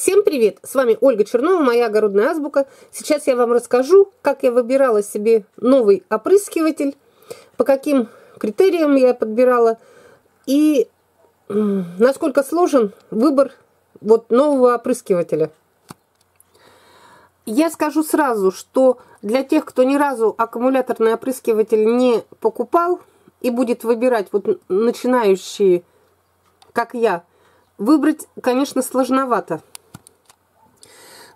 Всем привет! С вами Ольга Чернова, моя огородная азбука. Сейчас я вам расскажу, как я выбирала себе новый опрыскиватель, по каким критериям я подбирала и насколько сложен выбор вот нового опрыскивателя. Я скажу сразу, что для тех, кто ни разу аккумуляторный опрыскиватель не покупал и будет выбирать, вот начинающие, как я, выбрать, конечно, сложновато.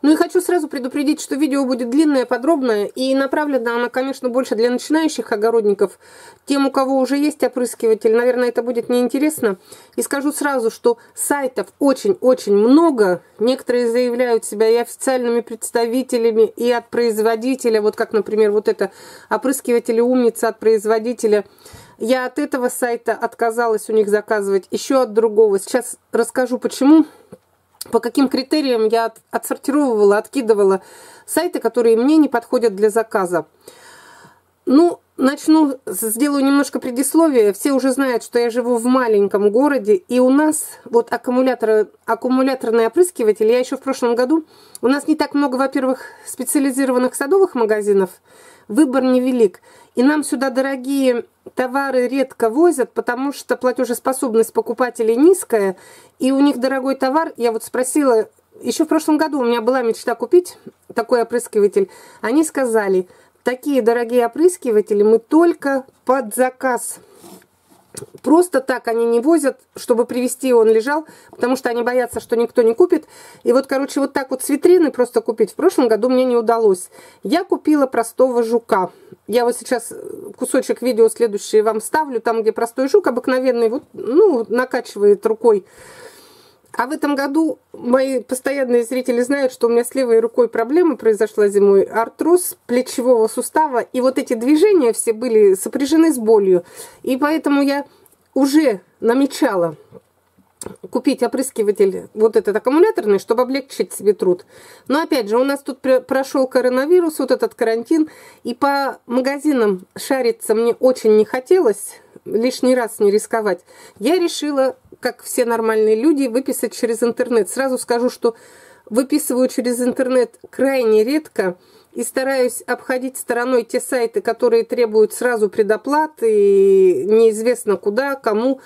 Ну и хочу сразу предупредить, что видео будет длинное, подробное, и направлено оно, конечно, больше для начинающих огородников. Тем, у кого уже есть опрыскиватель, наверное, это будет неинтересно. И скажу сразу, что сайтов очень-очень много. Некоторые заявляют себя и официальными представителями, и от производителя. Вот как, например, вот это опрыскиватели «Умница» от производителя. Я от этого сайта отказалась у них заказывать, еще от другого. Сейчас расскажу, почему. По каким критериям я отсортировывала, откидывала сайты, которые мне не подходят для заказа. Ну, начну, сделаю немножко предисловие. Все уже знают, что я живу в маленьком городе, и у нас вот аккумуляторный опрыскиватель. Я еще в прошлом году... У нас не так много, во-первых, специализированных садовых магазинов. Выбор невелик. И нам сюда дорогие товары редко возят, потому что платежеспособность покупателей низкая, и у них дорогой товар. Я вот спросила, еще в прошлом году у меня была мечта купить такой опрыскиватель. Они сказали, такие дорогие опрыскиватели мы только под заказ. Просто так они не возят, чтобы привезти, он лежал, потому что они боятся, что никто не купит. И вот, короче, вот так вот с витрины просто купить в прошлом году мне не удалось. Я купила простого жука. Я вот сейчас кусочек видео следующее вам ставлю, там, где простой жук обыкновенный, вот, ну, накачивает рукой. А в этом году мои постоянные зрители знают, что у меня с левой рукой проблема произошла зимой. Артроз плечевого сустава. И вот эти движения все были сопряжены с болью. И поэтому я уже намечала купить опрыскиватель вот этот аккумуляторный, чтобы облегчить себе труд. Но опять же, у нас тут прошел коронавирус, вот этот карантин. И по магазинам шариться мне очень не хотелось. Лишний раз не рисковать. Я решила, как все нормальные люди, выписать через интернет. Сразу скажу, что выписываю через интернет крайне редко и стараюсь обходить стороной те сайты, которые требуют сразу предоплаты, и неизвестно куда, кому.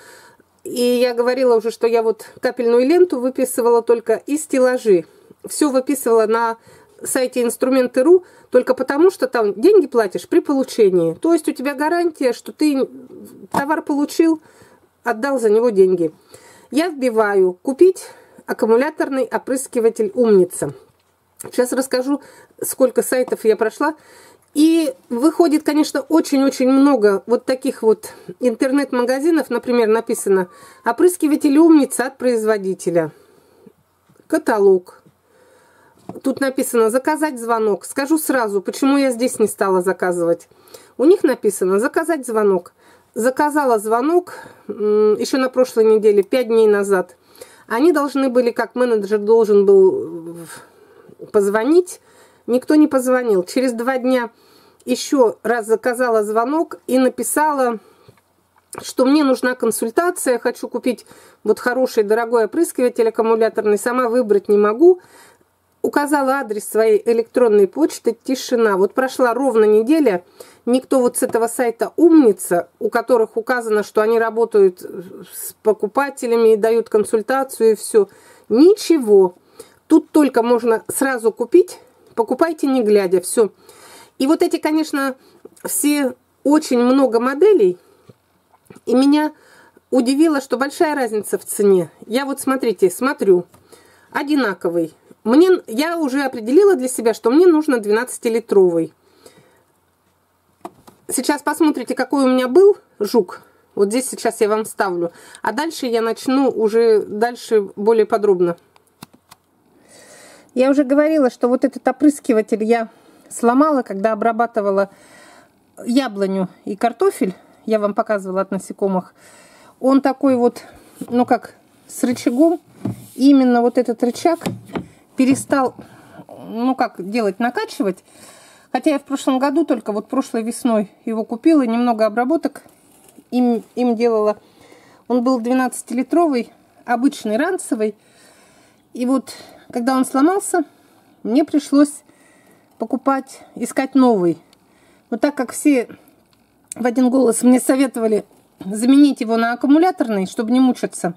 И я говорила уже, что я вот капельную ленту выписывала только и стеллажи. Все выписывала на сайте Всеинструменты.ru только потому, что там деньги платишь при получении. То есть у тебя гарантия, что ты товар получил, отдал за него деньги. Я вбиваю «Купить аккумуляторный опрыскиватель «Умница». Сейчас расскажу, сколько сайтов я прошла. И выходит, конечно, очень-очень много вот таких вот интернет-магазинов. Например, написано «Опрыскиватель «Умница» от производителя». Каталог. Тут написано «Заказать звонок». Скажу сразу, почему я здесь не стала заказывать. У них написано «Заказать звонок». Заказала звонок еще на прошлой неделе, 5 дней назад. Они должны были, как менеджер должен был позвонить. Никто не позвонил. Через 2 дня еще раз заказала звонок и написала, что мне нужна консультация. Хочу купить вот хороший, дорогой опрыскиватель аккумуляторный. Сама выбрать не могу. Указала адрес своей электронной почты, тишина. Вот прошла ровно неделя, никто вот с этого сайта «Умница», у которых указано, что они работают с покупателями и дают консультацию, и все. Ничего. Тут только можно сразу купить, покупайте не глядя, все. И вот эти, конечно, все очень много моделей, и меня удивило, что большая разница в цене. Я вот, смотрите, смотрю, одинаковый. Я уже определила для себя, что мне нужно 12-литровый. Сейчас посмотрите, какой у меня был жук. Вот здесь сейчас я вам ставлю. А дальше я начну уже дальше более подробно. Я уже говорила, что вот этот опрыскиватель я сломала, когда обрабатывала яблоню и картофель. Я вам показывала от насекомых. Он такой вот, ну как, с рычагом. И именно вот этот рычаг перестал, ну как, делать, накачивать. Хотя я в прошлом году, только вот прошлой весной его купила, немного обработок им делала. Он был 12-литровый, обычный ранцевый. И вот, когда он сломался, мне пришлось покупать, искать новый. Но так как все в один голос мне советовали заменить его на аккумуляторный, чтобы не мучиться,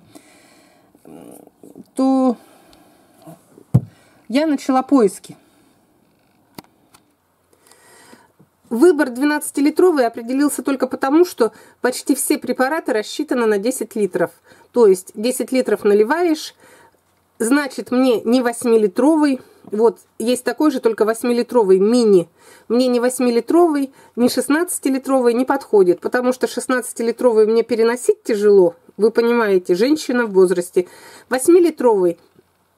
то я начала поиски. Выбор 12-литровый определился только потому, что почти все препараты рассчитаны на 10 литров. То есть 10 литров наливаешь, значит, мне не 8-литровый. Вот, есть такой же, только 8-литровый мини. Мне не 8-литровый, не 16-литровый не подходит, потому что 16-литровый мне переносить тяжело. Вы понимаете, женщина в возрасте. 8-литровый,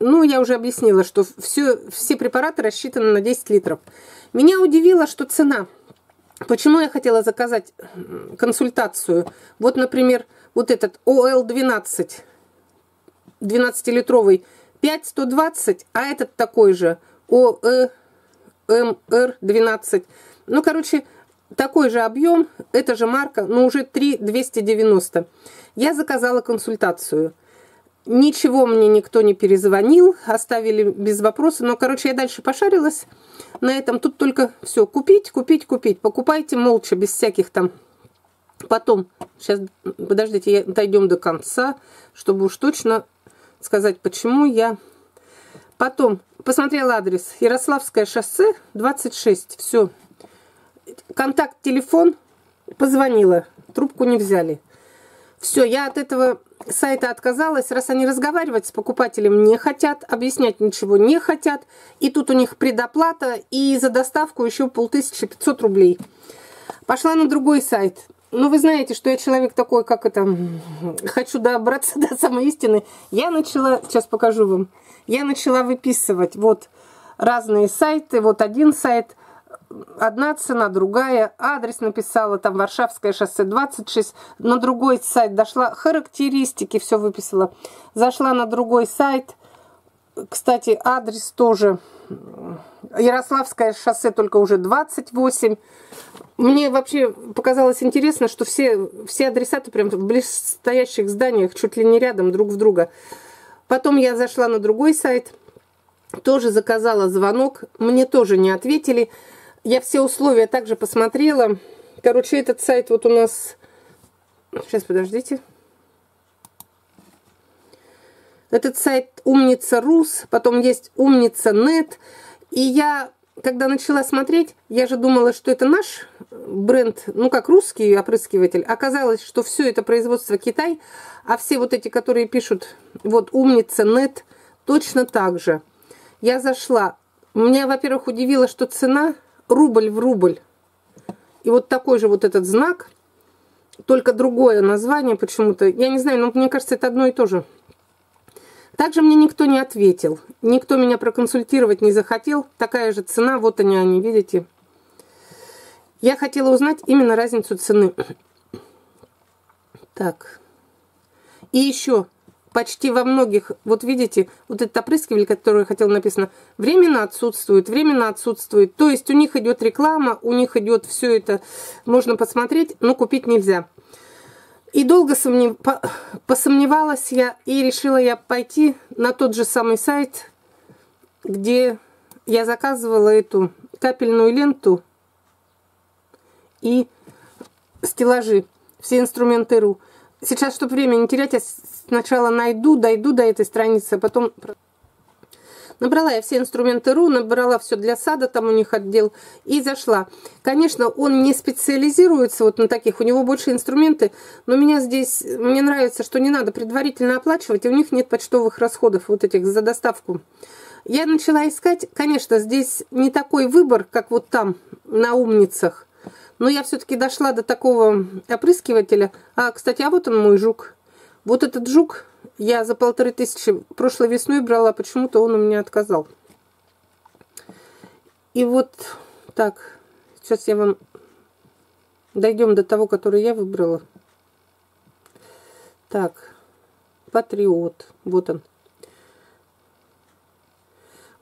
ну, я уже объяснила, что все препараты рассчитаны на 10 литров. Меня удивило, что цена... Почему я хотела заказать консультацию? Вот, например, вот этот ОЛ-12, 12-литровый, 5120, а этот такой же, ОМР12. Ну, короче, такой же объем, эта же марка, но уже 3290. Я заказала консультацию. Ничего мне никто не перезвонил, оставили без вопроса. Но, короче, я дальше пошарилась на этом. Тут только все, купить, купить, купить. Покупайте молча, без всяких там. Потом, сейчас, подождите, дойдем до конца, чтобы уж точно сказать, почему я. Потом посмотрела адрес. Ярославское шоссе, 26. Все. Контакт, телефон. Позвонила. Трубку не взяли. Все, я от этого сайта отказалась, раз они разговаривать с покупателем не хотят, объяснять ничего не хотят. И тут у них предоплата, и за доставку еще 1500 рублей. Пошла на другой сайт. Ну, вы знаете, что я человек такой, как это, хочу добраться до самой истины. Я начала, сейчас покажу вам, я начала выписывать вот разные сайты, вот один сайт, одна цена, другая, адрес написала, там Варшавское шоссе 26, на другой сайт дошла, характеристики все выписала, зашла на другой сайт, кстати, адрес тоже Ярославское шоссе, только уже 28. Мне вообще показалось интересно, что все адресаты прям в близстоящих зданиях, чуть ли не рядом друг в друга. Потом я зашла на другой сайт, тоже заказала звонок, мне тоже не ответили. Я все условия также посмотрела. Короче, этот сайт вот у нас... Сейчас, подождите. Этот сайт Умница.ру, потом есть Умница.нет. И я, когда начала смотреть, я же думала, что это наш бренд, ну как русский опрыскиватель. Оказалось, что все это производство Китай, а все вот эти, которые пишут, вот Умница.нет, точно так же. Я зашла. Меня, во-первых, удивило, что цена... Рубль в рубль. И вот такой же вот этот знак, только другое название почему-то. Я не знаю, но мне кажется, это одно и то же. Также мне никто не ответил. Никто меня проконсультировать не захотел. Такая же цена, вот они, видите. Я хотела узнать именно разницу цены. Так. И еще, почти во многих, вот видите, вот этот опрыскиватель, который я хотела, написано, временно отсутствует, то есть у них идет реклама, у них идет все это, можно посмотреть, но купить нельзя. И долго посомневалась я, и решила я пойти на тот же самый сайт, где я заказывала эту капельную ленту и стеллажи, Всеинструменты.ру. Сейчас, чтобы время не терять, я сначала дойду до этой страницы, а потом... Набрала я Всеинструменты.ру, набрала все для сада, там у них отдел, и зашла. Конечно, он не специализируется вот на таких, у него больше инструменты, но мне нравится, что не надо предварительно оплачивать, и у них нет почтовых расходов вот этих за доставку. Я начала искать, конечно, здесь не такой выбор, как вот там, на Умницах. Но я все-таки дошла до такого опрыскивателя. А, кстати, а вот он мой жук. Вот этот жук я за 1500 прошлой весной брала. Почему-то он у меня отказал. И вот так. Сейчас я вам... Дойдем до того, который я выбрала. Так. Патриот. Вот он.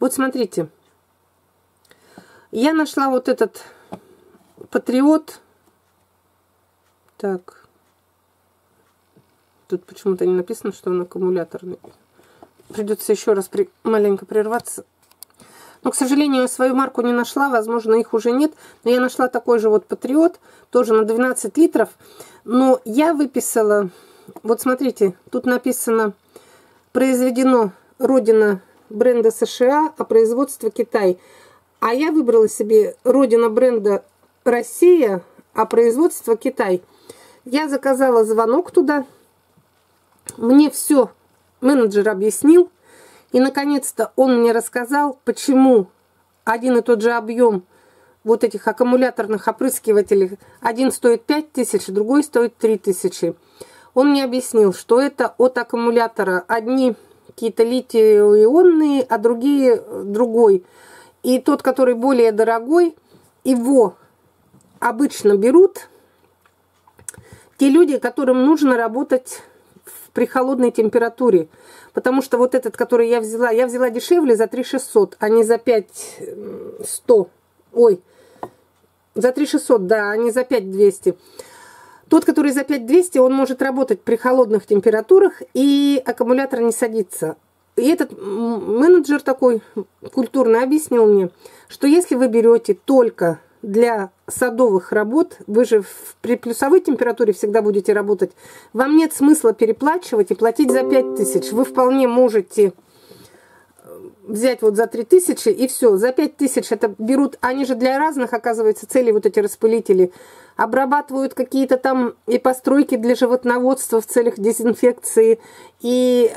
Вот смотрите. Я нашла вот этот... Патриот. Так. Тут почему-то не написано, что он аккумуляторный. придется еще раз маленько прерваться. Но, к сожалению, я свою марку не нашла, возможно, их уже нет. Но я нашла такой же вот Патриот, тоже на 12 литров. Но я выписала, вот смотрите, тут написано, произведено родина бренда США, а производство Китай. А я выбрала себе родина бренда Россия, а производство Китай. Я заказала звонок туда, мне все менеджер объяснил. И, наконец-то, он мне рассказал, почему один и тот же объем вот этих аккумуляторных опрыскивателей, один стоит 5000, другой стоит 3000. Он мне объяснил, что это от аккумулятора. Одни какие-то литий-ионные, а другие другой. И тот, который более дорогой, его обычно берут те люди, которым нужно работать при холодной температуре. Потому что вот этот, который я взяла дешевле за 3600, а не за 5100. Ой, за 3600, да, а не за 5200. Тот, который за 5200, он может работать при холодных температурах, и аккумулятор не садится. И этот менеджер такой культурно объяснил мне, что если вы берете только для садовых работ, вы же при плюсовой температуре всегда будете работать, вам нет смысла переплачивать и платить за 5000. Вы вполне можете взять вот за 3000 и все. За 5000 это берут, они же для разных, оказывается, целей вот эти распылители. Обрабатывают какие-то там и постройки для животноводства в целях дезинфекции, и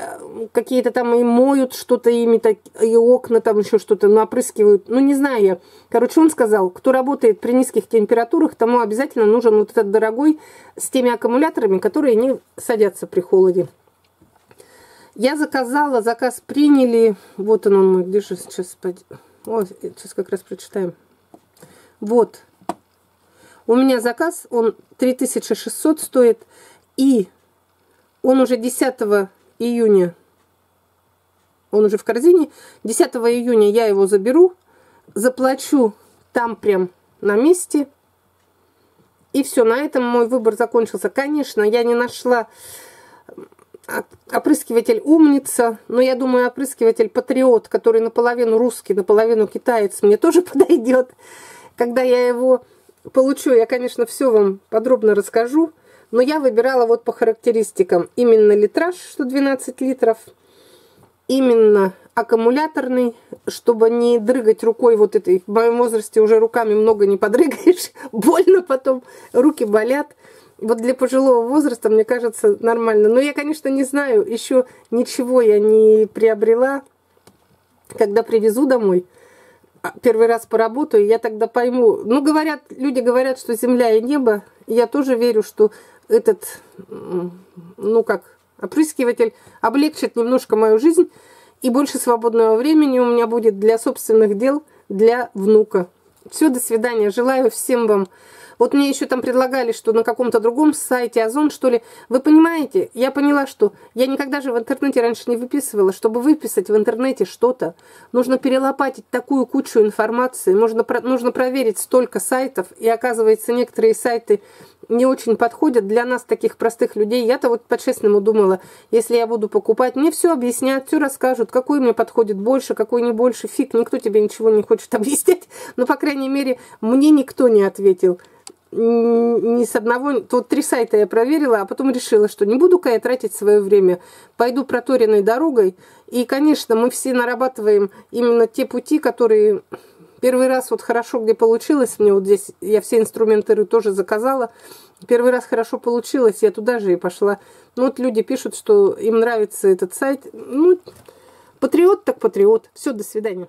какие-то там и моют что-то ими, и окна там еще что-то, ну, опрыскивают. Ну, не знаю я. Короче, он сказал, кто работает при низких температурах, тому обязательно нужен вот этот дорогой с теми аккумуляторами, которые не садятся при холоде. Я заказала, заказ приняли. Вот он мой, где же сейчас? О, сейчас как раз прочитаем. Вот. У меня заказ, он 3600 стоит, и он уже 10 июня, он уже в корзине, 10 июня я его заберу, заплачу там прям на месте, и все, на этом мой выбор закончился. Конечно, я не нашла опрыскиватель «Умница», но я думаю, опрыскиватель «Патриот», который наполовину русский, наполовину китаец, мне тоже подойдет, когда я его получу. Я, конечно, все вам подробно расскажу, но я выбирала вот по характеристикам. Именно литраж, что 12 литров, именно аккумуляторный, чтобы не дрыгать рукой вот этой. В моем возрасте уже руками много не подрыгаешь, больно потом, руки болят. Вот для пожилого возраста, мне кажется, нормально. Но я, конечно, не знаю, еще ничего я не приобрела. Когда привезу домой, первый раз поработаю, я тогда пойму. Ну, говорят, люди говорят, что земля и небо. Я тоже верю, что этот, ну как, опрыскиватель облегчит немножко мою жизнь. И больше свободного времени у меня будет для собственных дел, для внука. Все, до свидания. Желаю всем вам. Вот мне еще там предлагали, что на каком-то другом сайте Озон, что ли. Вы понимаете, я поняла, что я никогда же в интернете раньше не выписывала. Чтобы выписать в интернете что-то, нужно перелопатить такую кучу информации. Нужно проверить столько сайтов. И оказывается, некоторые сайты не очень подходят для нас, таких простых людей. Я-то вот по-честному думала, если я буду покупать, мне все объяснят, все расскажут, какой мне подходит больше, какой не больше. Фиг, никто тебе ничего не хочет объяснять. Но, по крайней мере, мне никто не ответил. Ни с одного, вот 3 сайта я проверила, а потом решила, что не буду-ка я тратить свое время, пойду проторенной дорогой. И, конечно, мы все нарабатываем именно те пути, которые первый раз вот хорошо, где получилось, мне вот здесь, я все инструменты.ру тоже заказала, первый раз хорошо получилось, я туда же и пошла. Ну, вот люди пишут, что им нравится этот сайт, ну, патриот так патриот. Все, до свидания.